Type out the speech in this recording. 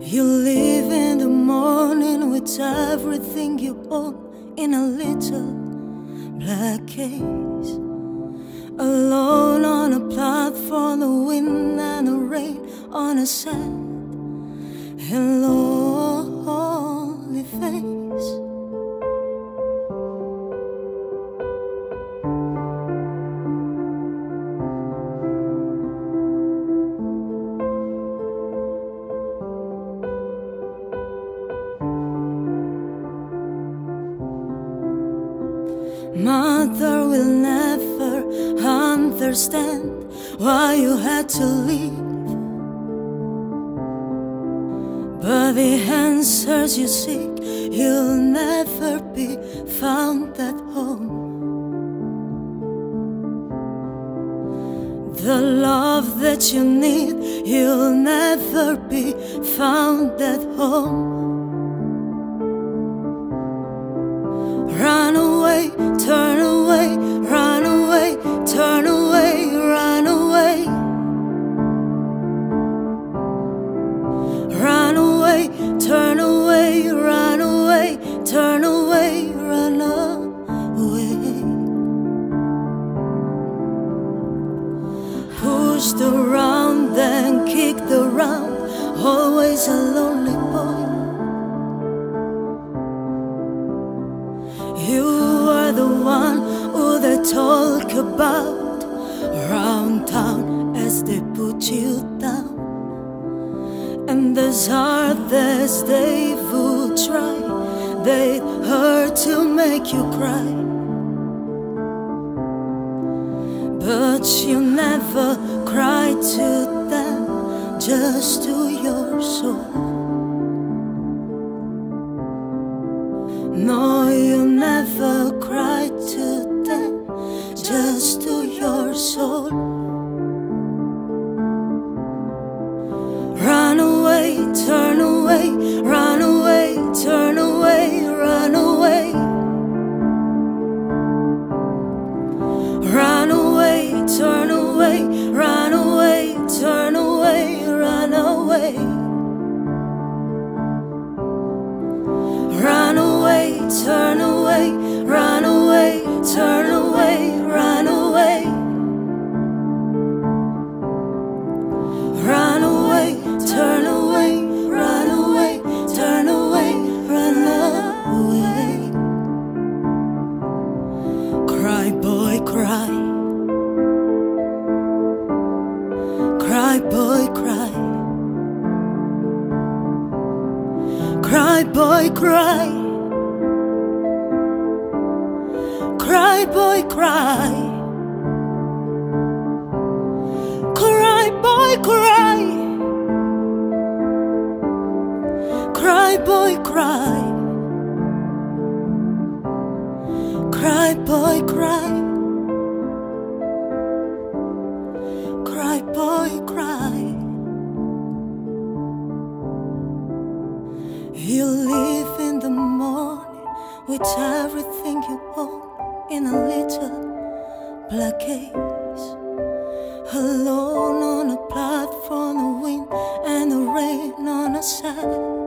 You live in the morning with everything you own in a little black case, alone on a platform, the wind and the rain on a sad and lonely face. Mother will never understand why you had to leave, but the answers you seek, you'll never be found at home. The love that you need, you'll never be found at home. Run away, turn away, run away, turn away, run away. Run away, turn away, run away, turn away, run away. Pushed around and kicked around, always a lonely boy. You were the one who they talk about around town as they put you down, and as hard as they would try, they'd hurt to make you cry. But you never cried to them, just to your soul. No, you never cried to them, just to your soul. Run away, turn away, run away, turn away, run away. Run away, turn away, run away, turn away, run away. Run away, turn away, run away, turn away, run away. Run away, turn away, run away, turn away, run away. Cry, boy, cry. Cry, boy, cry. Cry, boy, cry. Cry, boy, cry. Cry, boy, cry. Cry, boy, cry. Cry, boy, cry. Cry, boy, cry. You live in the morning with everything you own in a little black case, alone on a platform, the wind and the rain on a side.